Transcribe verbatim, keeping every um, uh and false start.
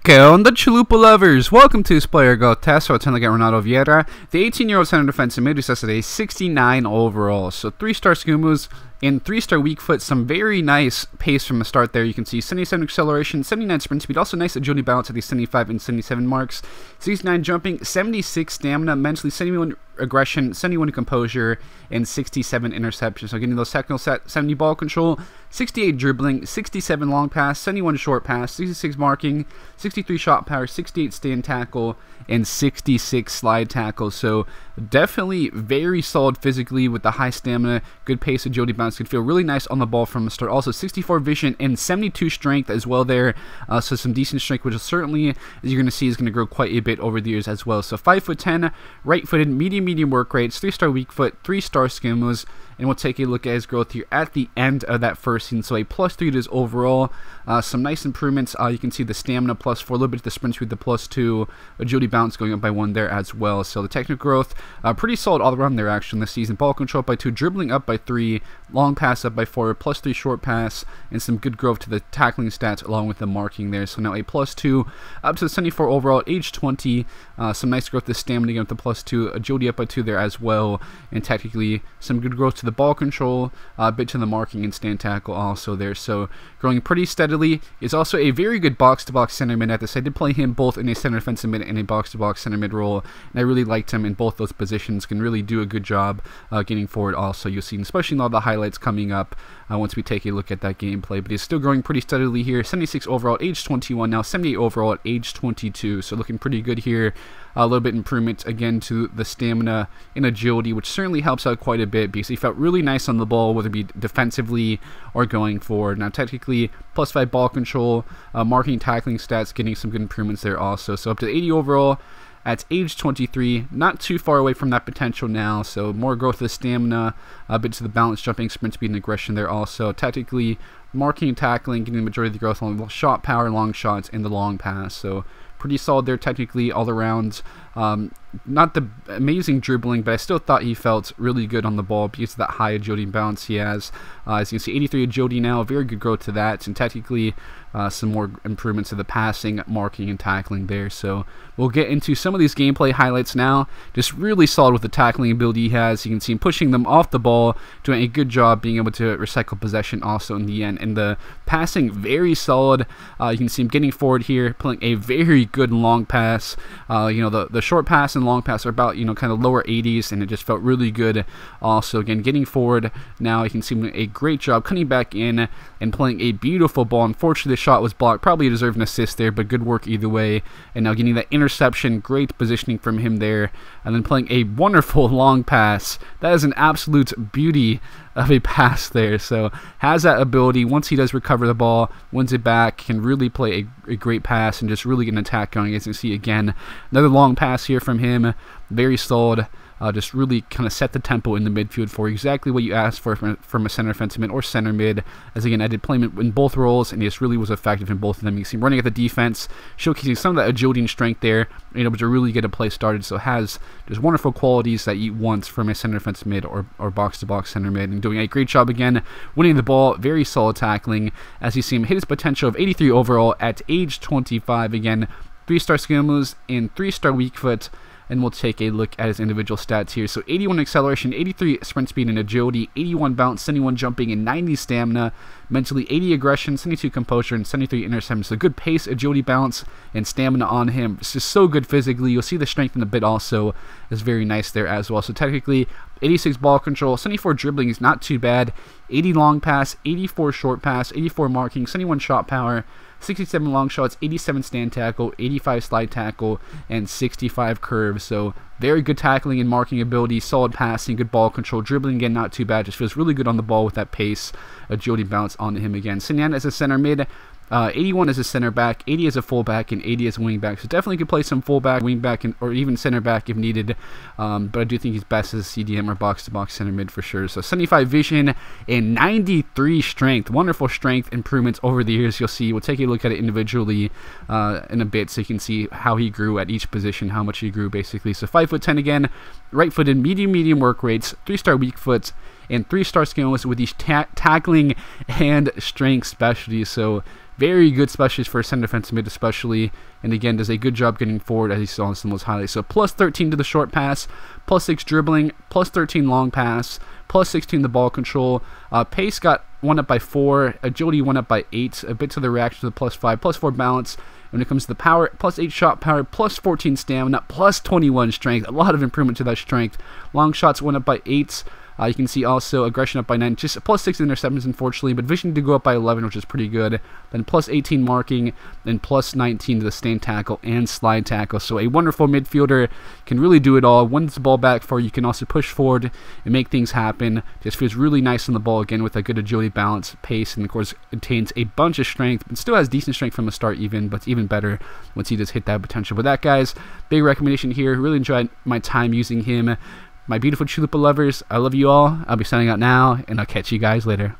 Okay, on the Chalupa lovers, welcome to Player Go Test. So it's time to get Ronaldo Vieira, the eighteen-year-old center defensive mid who says today sixty-nine overall. So three-star scoomos and three-star weak foot. Some very nice pace from the start there. You can see seventy-seven acceleration, seventy-nine sprint speed. Also nice agility balance at the seventy-five and seventy-seven marks. sixty-nine jumping, seventy-six stamina, mentally seventy-one aggression, seventy-one composure, and sixty-seven interception. So getting those technical set, seventy ball control, sixty-eight dribbling, sixty-seven long pass, seventy-one short pass, sixty-six marking, sixty-three shot power, sixty-eight stand tackle, and sixty-six slide tackle. So definitely very solid physically with the high stamina, good pace, agility, bounce. Could feel really nice on the ball from the start. Also sixty-four vision and seventy-two strength as well there. Uh, so some decent strength, which is certainly, as you're going to see, is going to grow quite a bit over the years as well. So five foot ten, right-footed, medium, medium work rates, three-star weak foot, three-star skimos, and we'll take a look at his growth here at the end of that first season. So a plus three to his overall. Uh, some nice improvements. Uh, you can see the stamina plus four, a little bit of the sprint speed, the plus two, agility balance going up by one there as well. So the technical growth, uh, pretty solid all around there actually this season. Ball control up by two, dribbling up by three, long pass up by four, plus three short pass, and some good growth to the tackling stats along with the marking there. So now a plus two up to the seventy-four overall at age twenty. Uh, some nice growth to stamina again with the plus two, agility up by two there as well, and technically some good growth to the ball control, uh, a bit to the marking and stand tackle also there. So growing pretty steadily. Is also a very good box-to-box center mid at this. I did play him both in a center defensive mid and a box-to-box center mid role, and I really liked him in both those positions. Can really do a good job uh, getting forward also. You'll see, especially in all the highlights coming up uh, once we take a look at that gameplay. But he's still growing pretty steadily here. seventy-six overall at age twenty-one now, seventy-eight overall at age twenty-two. So looking pretty good here. Uh, a little bit improvement again to the stamina and agility, which certainly helps out quite a bit because he felt really nice on the ball, whether it be defensively or going forward. Now technically plus five ball control, uh, marking, tackling stats, getting some good improvements there also. So up to eighty overall at age twenty-three, not too far away from that potential now. So more growth of the stamina, a bit to the balance, jumping, sprint speed, and aggression there also. Tactically, marking and tackling, getting the majority of the growth on shot power, long shots, and the long pass. So pretty solid there technically all around. Um, not the amazing dribbling, but I still thought he felt really good on the ball because of that high agility balance he has. Uh, as you can see, eighty-three agility now, very good growth to that, and technically uh, some more improvements to the passing, marking, and tackling there. So we'll get into some of these gameplay highlights now. Just really solid with the tackling ability he has. You can see him pushing them off the ball, doing a good job being able to recycle possession also in the end. And the passing, very solid. Uh, you can see him getting forward here, playing a very good long pass. Uh, you know, the, the short pass and long pass are about, you know, kind of lower eighties, and it just felt really good. Also, again, getting forward now, you can see him doing a great job cutting back in and playing a beautiful ball. Unfortunately, the shot was blocked. Probably deserved an assist there, but good work either way. And now getting that interception, great positioning from him there, and then playing a wonderful long pass. That is an absolute beauty of a pass there. So has that ability. Once he does recover the ball, wins it back, can really play a, a great pass and just really get an attack going. As you can see again, another long pass here from him, very solid. Uh, just really kind of set the tempo in the midfield for exactly what you asked for from, from a center defensive mid or center mid. As again, I did play him in both roles, and he just really was effective in both of them. You can see him running at the defense, showcasing some of that agility and strength there, and able to really get a play started. So has just wonderful qualities that you want from a center defensive mid or or box to box center mid, and doing a great job again, winning the ball, very solid tackling. As you see him hit his potential of eighty-three overall at age twenty-five again, three-star skimos and three-star weak foot. And we'll take a look at his individual stats here. So eighty-one acceleration, eighty-three sprint speed and agility, eighty-one bounce, seventy-one jumping, and ninety stamina. Mentally, eighty aggression, seventy-two composure, and seventy-three interception. So good pace, agility, bounce, and stamina on him. It's just so good physically. You'll see the strength in the bit also is very nice there as well. So technically, eighty-six ball control, seventy-four dribbling is not too bad. eighty long pass, eighty-four short pass, eighty-four marking, seventy-one shot power, sixty-seven long shots, eighty-seven stand tackle, eighty-five slide tackle, and sixty-five curve. So very good tackling and marking ability, solid passing, good ball control, dribbling again, not too bad. Just feels really good on the ball with that pace, agility, bounce onto him again. Sinan as a center mid, uh, eighty-one as a center back, eighty as a fullback, and eighty as a wing back. So definitely could play some fullback, wing back, and, or even center back if needed. Um, but I do think he's best as a C D M or box to box center mid for sure. So seventy-five vision and ninety-three strength. Wonderful strength improvements over the years. You'll see. We'll take a look at it individually uh, in a bit, so you can see how he grew at each position, how much he grew basically. So five foot ten again, right footed, medium medium work rates, three star weak foot, and three-star skills with these ta tackling and strength specialties. So very good specialties for a center defensive mid especially, and again does a good job getting forward as you saw in some of those highlights. So plus thirteen to the short pass, plus six dribbling, plus thirteen long pass, plus sixteen the ball control. Uh, pace got one up by four, agility one up by eight, a bit to the reaction to the plus five, plus four balance. When it comes to the power, plus eight shot power, plus fourteen stamina, plus twenty-one strength. A lot of improvement to that strength. Long shots went up by eight. Uh, you can see also aggression up by nine, just plus six interceptions unfortunately, but vision did go up by eleven, which is pretty good. Then plus eighteen marking, then plus nineteen to the stand tackle and slide tackle. So a wonderful midfielder, can really do it all. Wins the ball back for you, can also push forward and make things happen. Just feels really nice on the ball again with a good agility, balance, pace, and of course contains a bunch of strength, but still has decent strength from the start even, but it's even better once he does hit that potential. But that, guys, big recommendation here. Really enjoyed my time using him. My beautiful Chalupa lovers, I love you all. I'll be signing out now, and I'll catch you guys later.